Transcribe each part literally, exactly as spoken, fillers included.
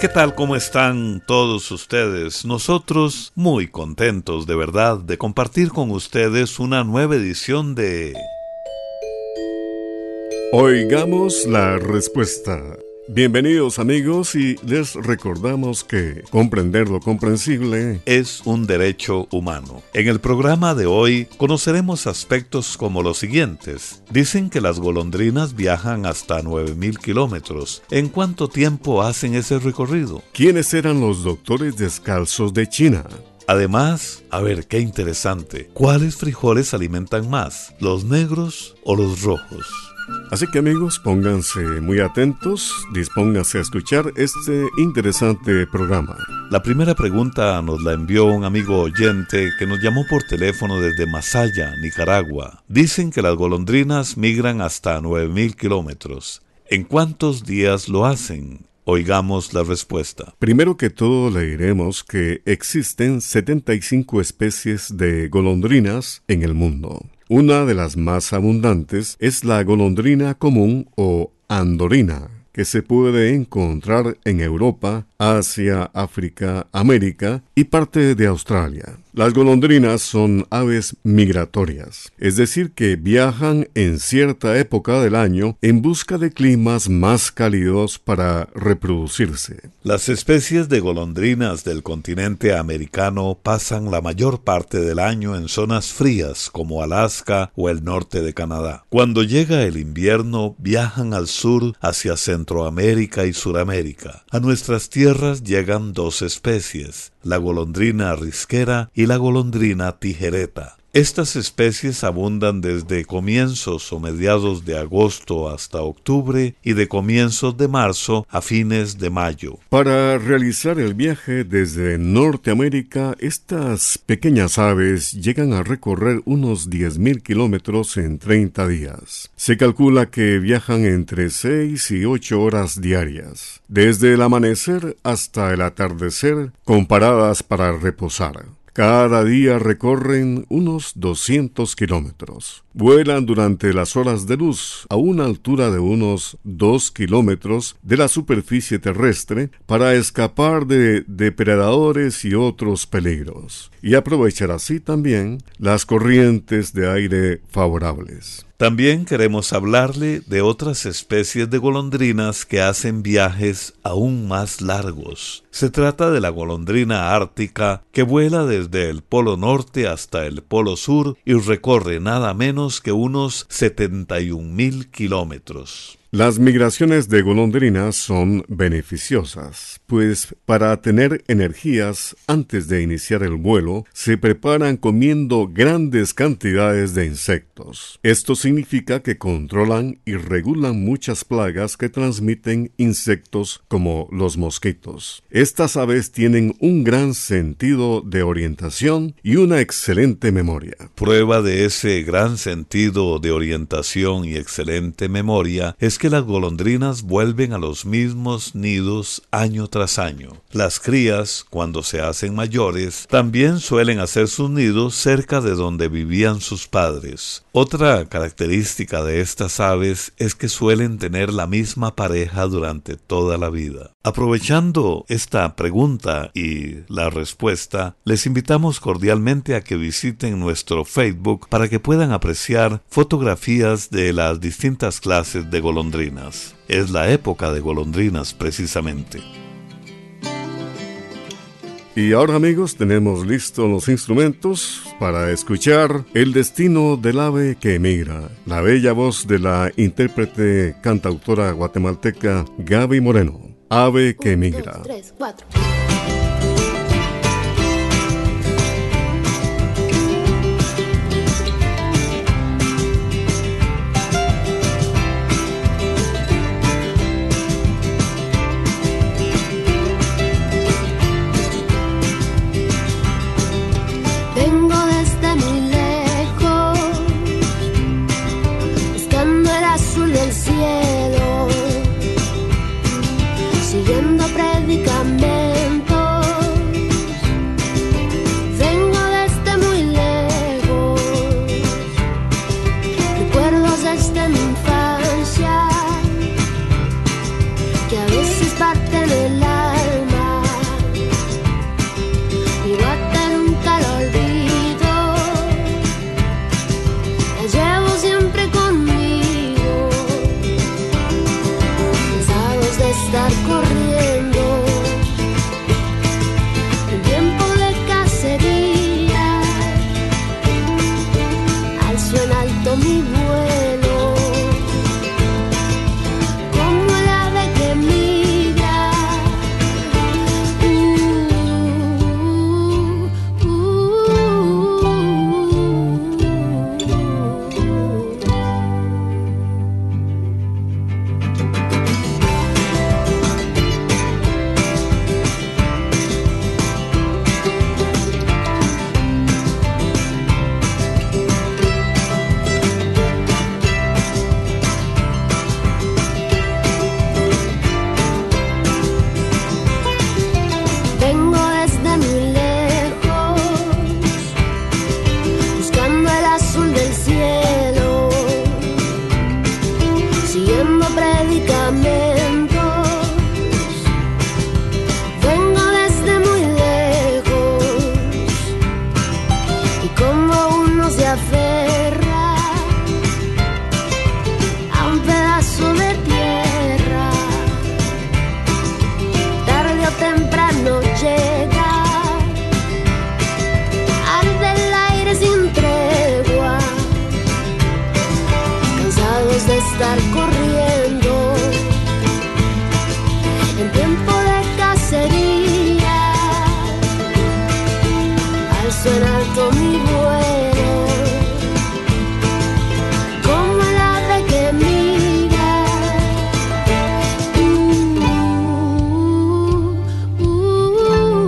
¿Qué tal? ¿Cómo están todos ustedes? Nosotros muy contentos, de verdad, de compartir con ustedes una nueva edición de... Oigamos la Respuesta. Bienvenidos amigos, y les recordamos que comprender lo comprensible es un derecho humano. En el programa de hoy conoceremos aspectos como los siguientes. Dicen que las golondrinas viajan hasta nueve mil kilómetros. ¿En cuánto tiempo hacen ese recorrido? ¿Quiénes eran los doctores descalzos de China? Además, a ver, qué interesante, ¿cuáles frijoles alimentan más? ¿Los negros o los rojos? Así que amigos, pónganse muy atentos, dispónganse a escuchar este interesante programa. La primera pregunta nos la envió un amigo oyente que nos llamó por teléfono desde Masaya, Nicaragua. Dicen que las golondrinas migran hasta nueve mil kilómetros. ¿En cuántos días lo hacen? Oigamos la respuesta. Primero que todo le diremos que existen setenta y cinco especies de golondrinas en el mundo. Una de las más abundantes es la golondrina común o andorina, que se puede encontrar en Europa, Asia, África, América y parte de Australia. Las golondrinas son aves migratorias, es decir, que viajan en cierta época del año en busca de climas más cálidos para reproducirse. Las especies de golondrinas del continente americano pasan la mayor parte del año en zonas frías como Alaska o el norte de Canadá. Cuando llega el invierno, viajan al sur hacia Centroamérica y Sudamérica. A nuestras tierras llegan dos especies, la golondrina risquera y la golondrina tijereta. Estas especies abundan desde comienzos o mediados de agosto hasta octubre y de comienzos de marzo a fines de mayo. Para realizar el viaje desde Norteamérica, estas pequeñas aves llegan a recorrer unos diez mil kilómetros en treinta días. Se calcula que viajan entre seis y ocho horas diarias, desde el amanecer hasta el atardecer, con paradas para reposar. Cada día recorren unos doscientos kilómetros. Vuelan durante las horas de luz a una altura de unos dos kilómetros de la superficie terrestre para escapar de depredadores y otros peligros, y aprovechar así también las corrientes de aire favorables. También queremos hablarle de otras especies de golondrinas que hacen viajes aún más largos. Se trata de la golondrina ártica, que vuela desde el Polo Norte hasta el Polo Sur y recorre nada menos que unos setenta y un mil kilómetros. Las migraciones de golondrinas son beneficiosas, pues para tener energías antes de iniciar el vuelo, se preparan comiendo grandes cantidades de insectos. Esto significa que controlan y regulan muchas plagas que transmiten insectos como los mosquitos. Estas aves tienen un gran sentido de orientación y una excelente memoria. Prueba de ese gran sentido de orientación y excelente memoria es que las golondrinas vuelven a los mismos nidos año tras año. Las crías, cuando se hacen mayores, también suelen hacer sus nidos cerca de donde vivían sus padres. Otra característica de estas aves es que suelen tener la misma pareja durante toda la vida. Aprovechando esta pregunta y la respuesta, les invitamos cordialmente a que visiten nuestro Facebook para que puedan apreciar fotografías de las distintas clases de golondrinas. Es la época de golondrinas precisamente. Y ahora amigos, tenemos listos los instrumentos para escuchar el destino del ave que emigra, la bella voz de la intérprete cantautora guatemalteca Gaby Moreno. Ave que emigra. Un, dos, tres, cuatro. Predicamento. estar corriendo en tiempo de cacería. Alzo en alto mi vuelo como el ave que mira. Uh, uh, uh,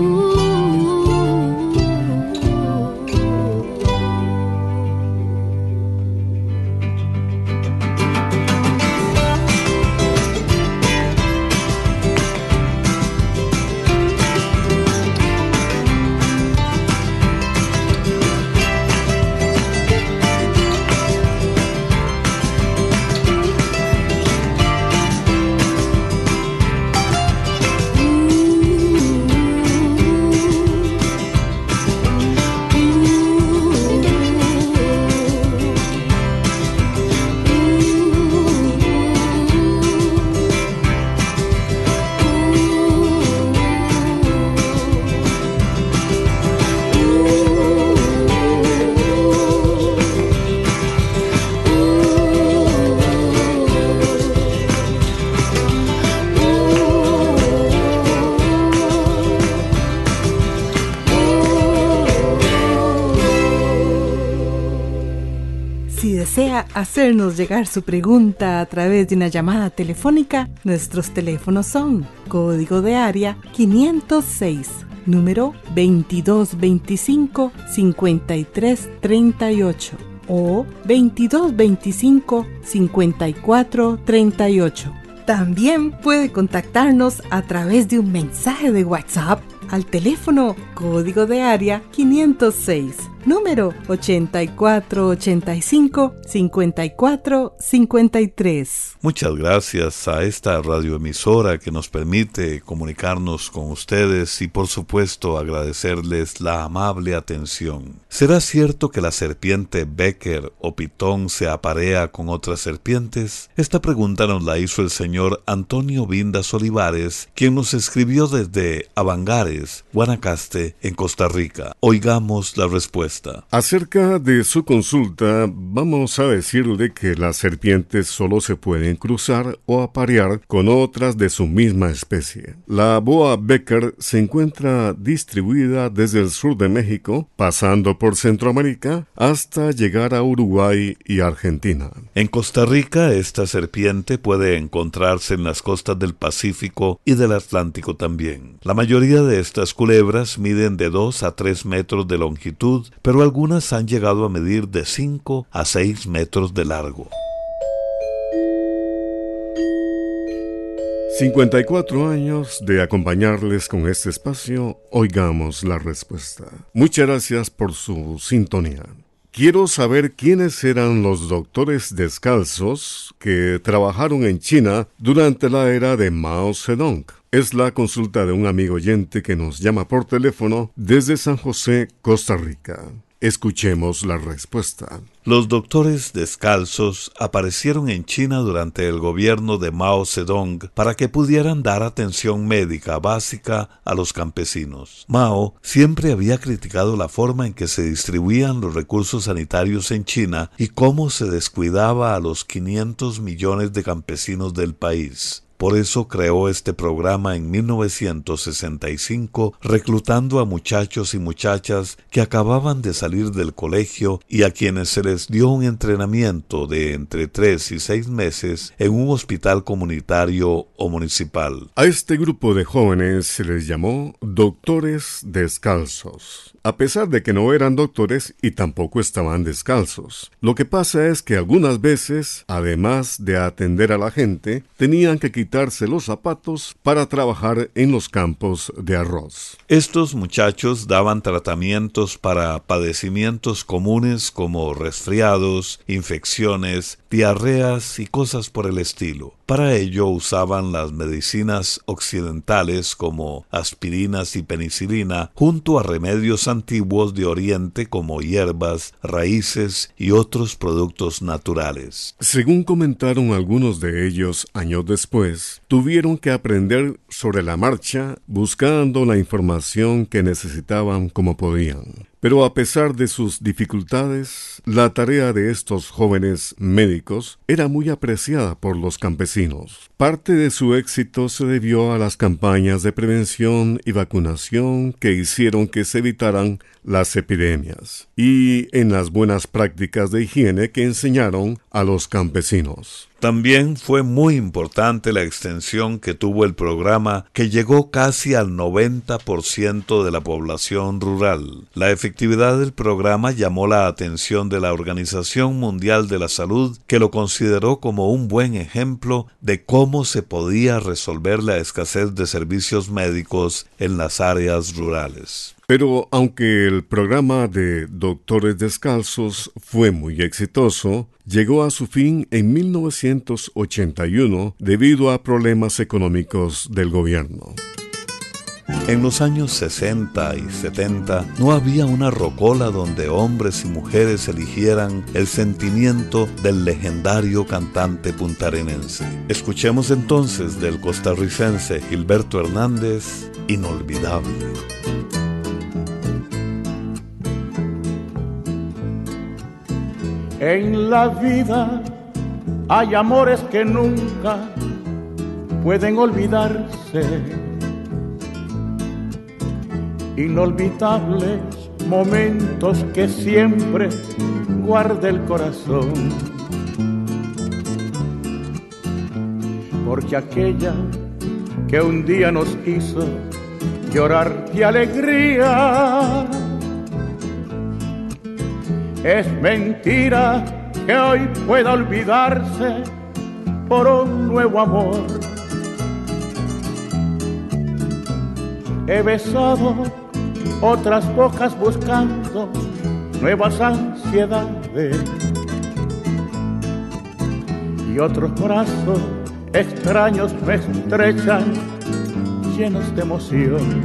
Hacernos llegar su pregunta a través de una llamada telefónica. Nuestros teléfonos son código de área quinientos seis, número veintidós veinticinco cincuenta y tres treinta y ocho o veintidós veinticinco cincuenta y cuatro treinta y ocho. También puede contactarnos a través de un mensaje de WhatsApp al teléfono código de área quinientos seis, número ochenta y cuatro ochenta y cinco cincuenta y cuatro cincuenta y tres. Muchas gracias a esta radioemisora que nos permite comunicarnos con ustedes y por supuesto agradecerles la amable atención. ¿Será cierto que la serpiente Becker o pitón se aparea con otras serpientes? Esta pregunta nos la hizo el señor Antonio Vindas Olivares, quien nos escribió desde Avangares, Guanacaste, en Costa Rica. Oigamos la respuesta. Acerca de su consulta, vamos a decirle que las serpientes solo se pueden cruzar o aparear con otras de su misma especie. La boa Becker se encuentra distribuida desde el sur de México, pasando por Centroamérica, hasta llegar a Uruguay y Argentina. En Costa Rica, esta serpiente puede encontrarse en las costas del Pacífico y del Atlántico también. La mayoría de estas culebras miden de dos a tres metros de longitud, pero algunas han llegado a medir de cinco a seis metros de largo. cincuenta y cuatro años de acompañarles con este espacio, Oigamos la Respuesta. Muchas gracias por su sintonía. Quiero saber quiénes eran los doctores descalzos que trabajaron en China durante la era de Mao Zedong. Es la consulta de un amigo oyente que nos llama por teléfono desde San José, Costa Rica. Escuchemos la respuesta. Los doctores descalzos aparecieron en China durante el gobierno de Mao Zedong para que pudieran dar atención médica básica a los campesinos. Mao siempre había criticado la forma en que se distribuían los recursos sanitarios en China y cómo se descuidaba a los quinientos millones de campesinos del país. Por eso creó este programa en mil novecientos sesenta y cinco, reclutando a muchachos y muchachas que acababan de salir del colegio y a quienes se les dio un entrenamiento de entre tres y seis meses en un hospital comunitario o municipal. A este grupo de jóvenes se les llamó doctores descalzos, a pesar de que no eran doctores y tampoco estaban descalzos. Lo que pasa es que algunas veces, además de atender a la gente, tenían que quitar los zapatos para trabajar en los campos de arroz. Estos muchachos daban tratamientos para padecimientos comunes como resfriados, infecciones, diarreas y cosas por el estilo. Para ello usaban las medicinas occidentales como aspirinas y penicilina, junto a remedios antiguos de Oriente como hierbas, raíces y otros productos naturales. Según comentaron algunos de ellos años después, tuvieron que aprender sobre la marcha, buscando la información que necesitaban como podían. Pero a pesar de sus dificultades, la tarea de estos jóvenes médicos era muy apreciada por los campesinos. Parte de su éxito se debió a las campañas de prevención y vacunación que hicieron que se evitaran las epidemias y en las buenas prácticas de higiene que enseñaron a los campesinos. También fue muy importante la extensión que tuvo el programa, que llegó casi al noventa por ciento de la población rural. La efectividad del programa llamó la atención de la Organización Mundial de la Salud, que lo consideró como un buen ejemplo de cómo se podía resolver la escasez de servicios médicos en las áreas rurales. Pero aunque el programa de Doctores Descalzos fue muy exitoso, llegó a su fin en mil novecientos ochenta y uno debido a problemas económicos del gobierno. En los años sesenta y setenta no había una rocola donde hombres y mujeres eligieran el sentimiento del legendario cantante puntarenense. Escuchemos entonces del costarricense Gilberto Hernández, Inolvidable. En la vida hay amores que nunca pueden olvidarse, inolvidables momentos que siempre guarda el corazón, porque aquella que un día nos hizo llorar de alegría es mentira que hoy pueda olvidarse por un nuevo amor. He besado otras bocas buscando nuevas ansiedades y otros brazos extraños me estrechan llenos de emoción.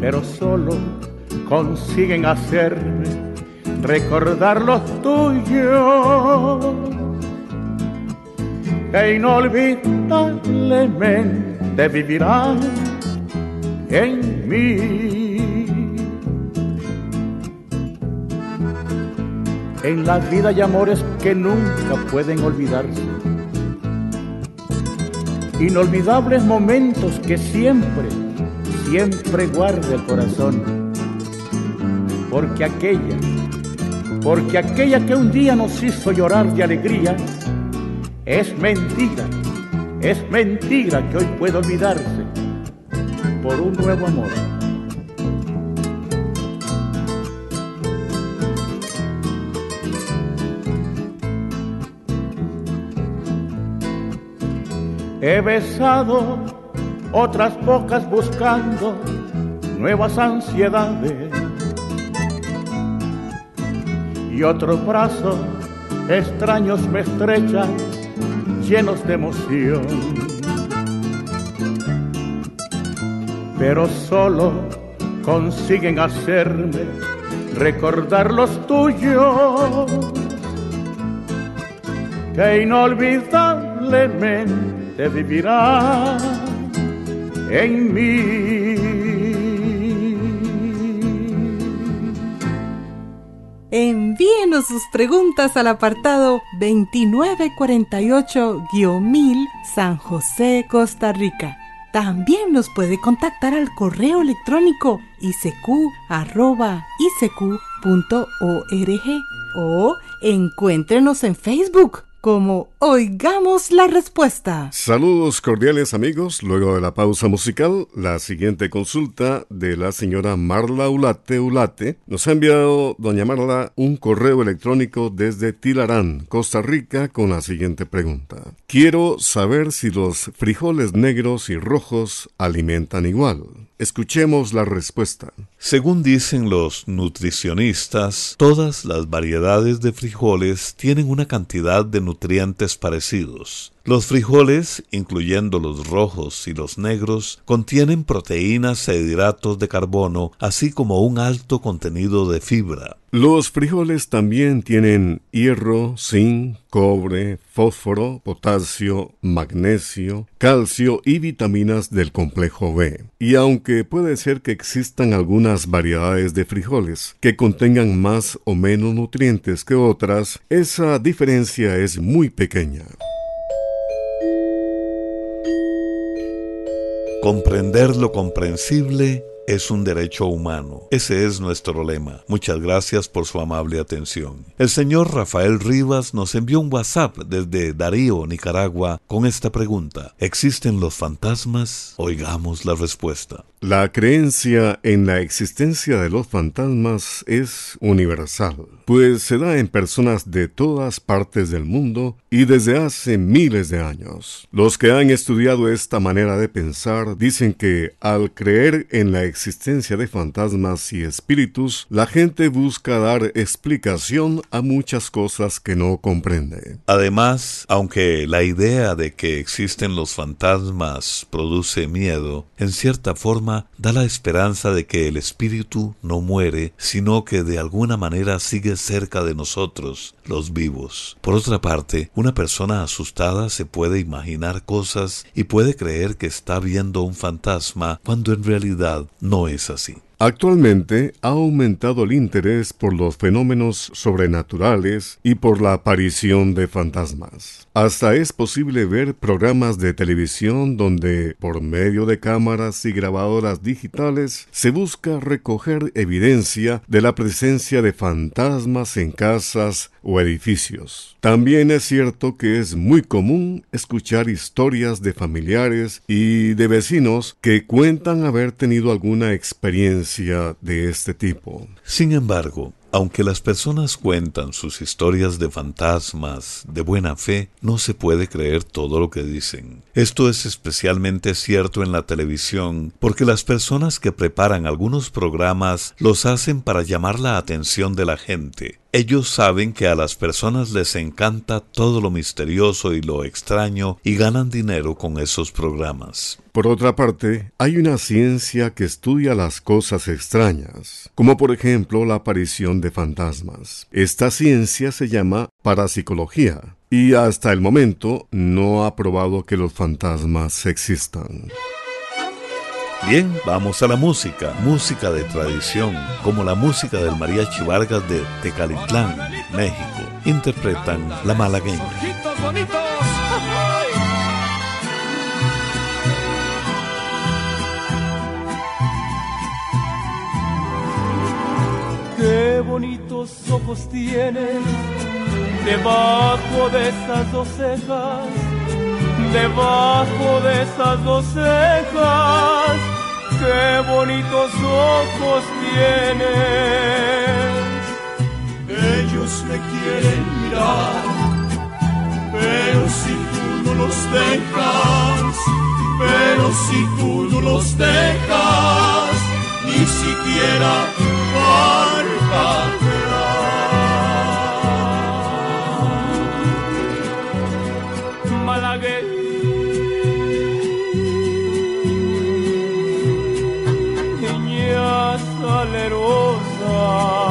Pero solo consiguen hacerme recordar los tuyos e inolvidablemente vivirán en mí. En la vida hay amores que nunca pueden olvidarse, inolvidables momentos que siempre, siempre guarda el corazón. Porque aquella, porque aquella que un día nos hizo llorar de alegría, es mentira, es mentira que hoy puede olvidarse por un nuevo amor. He besado otras bocas buscando nuevas ansiedades y otros brazos extraños me estrechan llenos de emoción. Pero solo consiguen hacerme recordar los tuyos que inolvidablemente vivirán en mí. Envíenos sus preguntas al apartado veintinueve cuarenta y ocho mil San José, Costa Rica. También nos puede contactar al correo electrónico i c q arroba i c q punto org o encuéntrenos en Facebook como Oigamos la Respuesta. Saludos cordiales amigos. Luego de la pausa musical, la siguiente consulta de la señora Marla Ulate Ulate. Nos ha enviado doña Marla un correo electrónico desde Tilarán, Costa Rica, con la siguiente pregunta. Quiero saber si los frijoles negros y rojos alimentan igual. Escuchemos la respuesta. Según dicen los nutricionistas, todas las variedades de frijoles tienen una cantidad de nutrientes parecidos. Los frijoles, incluyendo los rojos y los negros, contienen proteínas e hidratos de carbono, así como un alto contenido de fibra. Los frijoles también tienen hierro, zinc, cobre, fósforo, potasio, magnesio, calcio y vitaminas del complejo B. Y aunque puede ser que existan algunas variedades de frijoles que contengan más o menos nutrientes que otras, esa diferencia es muy pequeña. Comprender lo comprensible es un derecho humano. Ese es nuestro lema. Muchas gracias por su amable atención. El señor Rafael Rivas nos envió un WhatsApp desde Darío, Nicaragua, con esta pregunta. ¿Existen los fantasmas? Oigamos la respuesta. La creencia en la existencia de los fantasmas es universal, pues se da en personas de todas partes del mundo y desde hace miles de años. Los que han estudiado esta manera de pensar dicen que al creer en la existencia de fantasmas y espíritus, la gente busca dar explicación a muchas cosas que no comprende. Además, aunque la idea de que existen los fantasmas produce miedo, en cierta forma da la esperanza de que el espíritu no muere, sino que de alguna manera sigue cerca de nosotros, los vivos. Por otra parte, una persona asustada se puede imaginar cosas y puede creer que está viendo un fantasma cuando en realidad no es así. Actualmente ha aumentado el interés por los fenómenos sobrenaturales y por la aparición de fantasmas. Hasta es posible ver programas de televisión donde, por medio de cámaras y grabadoras digitales, se busca recoger evidencia de la presencia de fantasmas en casas o edificios. También es cierto que es muy común escuchar historias de familiares y de vecinos que cuentan haber tenido alguna experiencia de este tipo. Sin embargo, aunque las personas cuentan sus historias de fantasmas de buena fe, no se puede creer todo lo que dicen. Esto es especialmente cierto en la televisión, porque las personas que preparan algunos programas los hacen para llamar la atención de la gente. Ellos saben que a las personas les encanta todo lo misterioso y lo extraño y ganan dinero con esos programas. Por otra parte, hay una ciencia que estudia las cosas extrañas, como por ejemplo la aparición de fantasmas. Esta ciencia se llama parapsicología y hasta el momento no ha probado que los fantasmas existan. Bien, vamos a la música, música de tradición, como la música del Mariachi Vargas de Tecalitlán, México. Interpretan La Malagueña. Ojitos bonitos. Qué bonitos ojos tienes, debajo de esas dos cejas, debajo de esas dos cejas, qué bonitos ojos tienes. Ellos me quieren mirar, pero si tú no los dejas, pero si tú no los dejas, ni siquiera parpadear. Malagueña salerosa.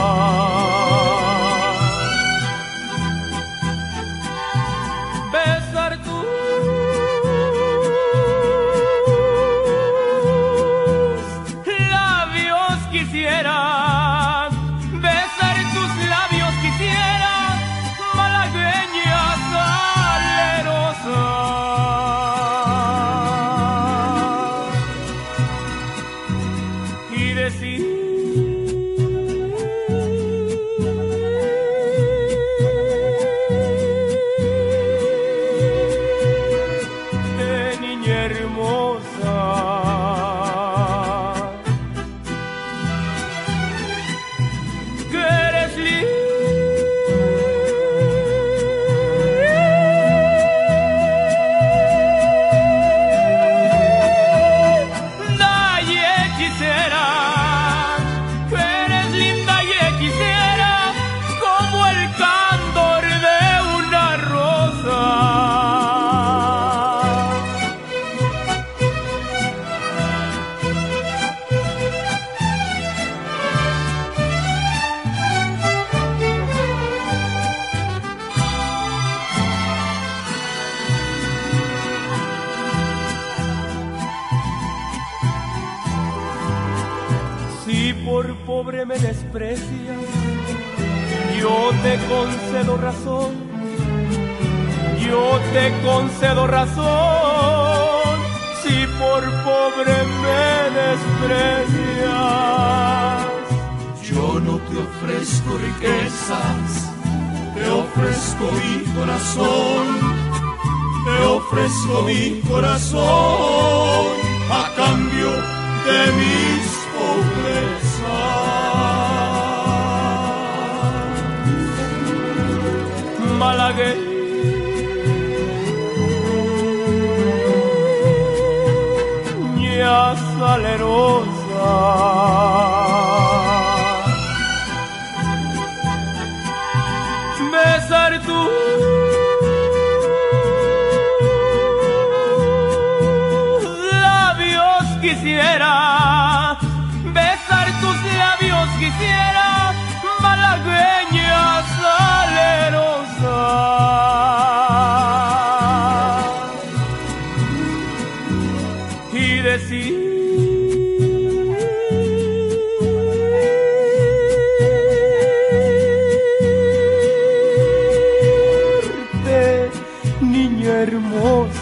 por pobre me desprecias, yo te concedo razón, yo te concedo razón, si por pobre me desprecias. Yo no te ofrezco riquezas, te ofrezco mi corazón, te ofrezco mi corazón a cambio de mis pobrezas. Malagueño, salerosa, besar tu labios quisiera, besar tus labios quisiera, malagueña salerosa, y decir hermosa,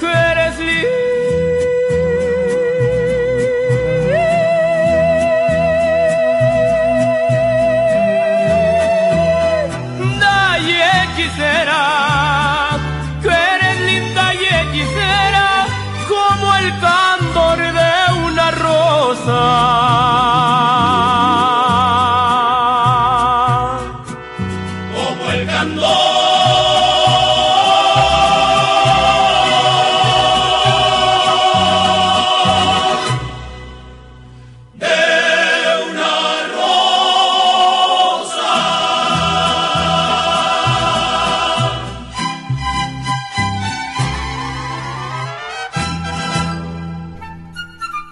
que eres linda y hechicera, que eres linda y hechicera como el candor de una rosa.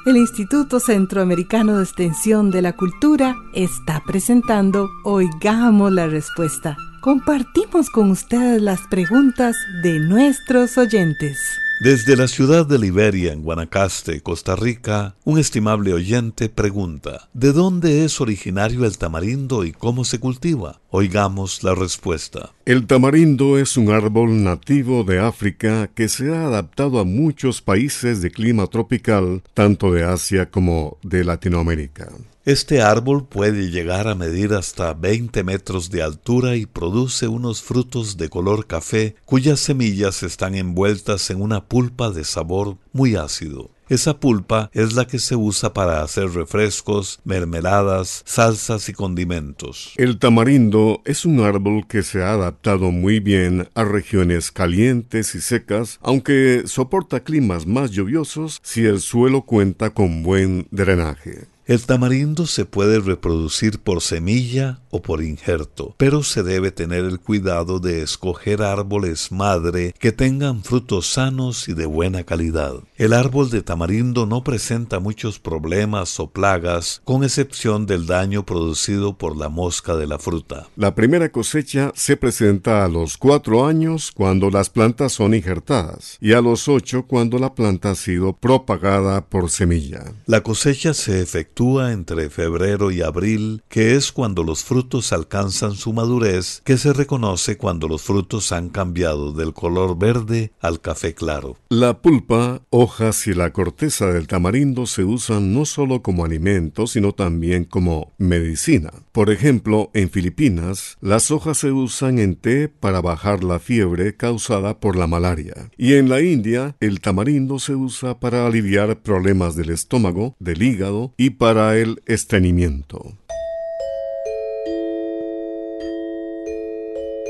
El Instituto Centroamericano de Extensión de la Cultura está presentando Oigamos la Respuesta. Compartimos con ustedes las preguntas de nuestros oyentes. Desde la ciudad de Liberia, en Guanacaste, Costa Rica, un estimable oyente pregunta: ¿de dónde es originario el tamarindo y cómo se cultiva? Oigamos la respuesta. El tamarindo es un árbol nativo de África que se ha adaptado a muchos países de clima tropical, tanto de Asia como de Latinoamérica. Este árbol puede llegar a medir hasta veinte metros de altura y produce unos frutos de color café cuyas semillas están envueltas en una pulpa de sabor muy ácido. Esa pulpa es la que se usa para hacer refrescos, mermeladas, salsas y condimentos. El tamarindo es un árbol que se ha adaptado muy bien a regiones calientes y secas, aunque soporta climas más lluviosos si el suelo cuenta con buen drenaje. El tamarindo se puede reproducir por semilla o por injerto, pero se debe tener el cuidado de escoger árboles madre que tengan frutos sanos y de buena calidad. El árbol de tamarindo no presenta muchos problemas o plagas, con excepción del daño producido por la mosca de la fruta. La primera cosecha se presenta a los cuatro años cuando las plantas son injertadas y a los ocho cuando la planta ha sido propagada por semilla. La cosecha se efectúa entre febrero y abril, que es cuando los frutos alcanzan su madurez, que se reconoce cuando los frutos han cambiado del color verde al café claro. La pulpa, hojas y la corteza del tamarindo se usan no solo como alimento, sino también como medicina. Por ejemplo, en Filipinas, las hojas se usan en té para bajar la fiebre causada por la malaria. Y en la India, el tamarindo se usa para aliviar problemas del estómago, del hígado y para para el estreñimiento.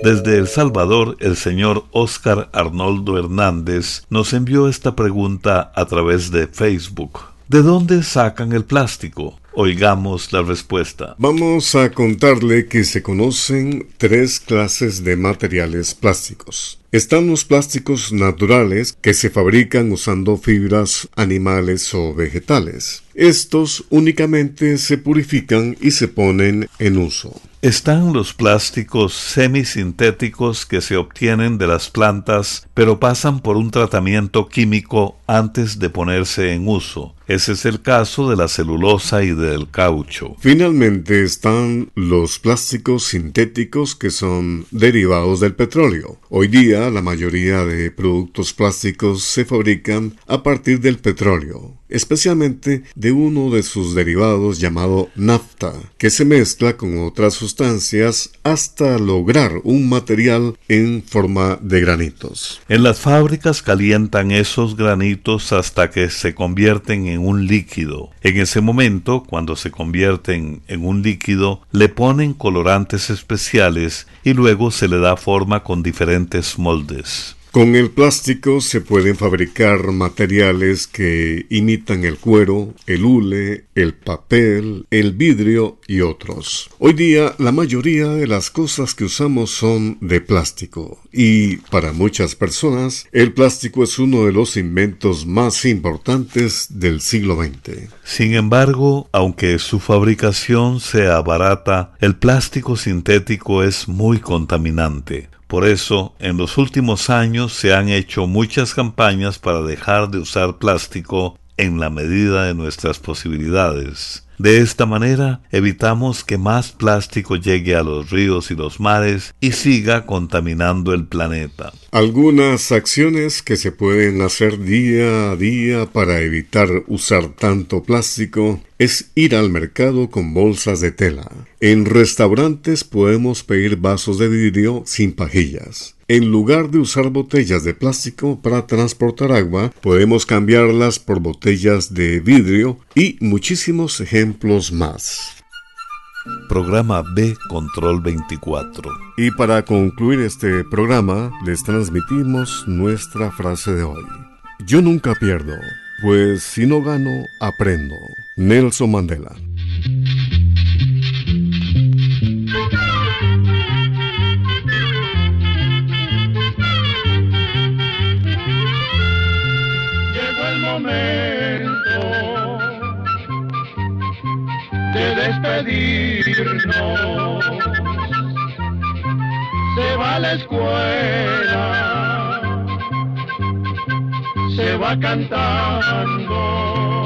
Desde El Salvador, el señor Óscar Arnoldo Hernández nos envió esta pregunta a través de Facebook. ¿De dónde sacan el plástico? Oigamos la respuesta. Vamos a contarle que se conocen tres clases de materiales plásticos. Están los plásticos naturales que se fabrican usando fibras animales o vegetales. Estos únicamente se purifican y se ponen en uso. Están los plásticos semisintéticos que se obtienen de las plantas, pero pasan por un tratamiento químico antes de ponerse en uso. Ese es el caso de la celulosa y del caucho. Finalmente están los plásticos sintéticos que son derivados del petróleo. Hoy día la mayoría de productos plásticos se fabrican a partir del petróleo, especialmente de uno de sus derivados llamado nafta, que se mezcla con otras sustancias hasta lograr un material en forma de granitos. En las fábricas calientan esos granitos hasta que se convierten en un líquido. En ese momento, cuando se convierten en un líquido, le ponen colorantes especiales y luego se le da forma con diferentes moldes. Con el plástico se pueden fabricar materiales que imitan el cuero, el hule, el papel, el vidrio y otros. Hoy día la mayoría de las cosas que usamos son de plástico y para muchas personas el plástico es uno de los inventos más importantes del siglo veinte. Sin embargo, aunque su fabricación sea barata, el plástico sintético es muy contaminante. Por eso, en los últimos años se han hecho muchas campañas para dejar de usar plástico en la medida de nuestras posibilidades. De esta manera, evitamos que más plástico llegue a los ríos y los mares y siga contaminando el planeta. Algunas acciones que se pueden hacer día a día para evitar usar tanto plástico es ir al mercado con bolsas de tela. En restaurantes podemos pedir vasos de vidrio sin pajillas. En lugar de usar botellas de plástico para transportar agua, podemos cambiarlas por botellas de vidrio y muchísimos ejemplos más. Programa B Control veinticuatro. Y para concluir este programa, les transmitimos nuestra frase de hoy. Yo nunca pierdo, pues si no gano, aprendo. Nelson Mandela. De despedirnos, se va a la escuela, se va cantando,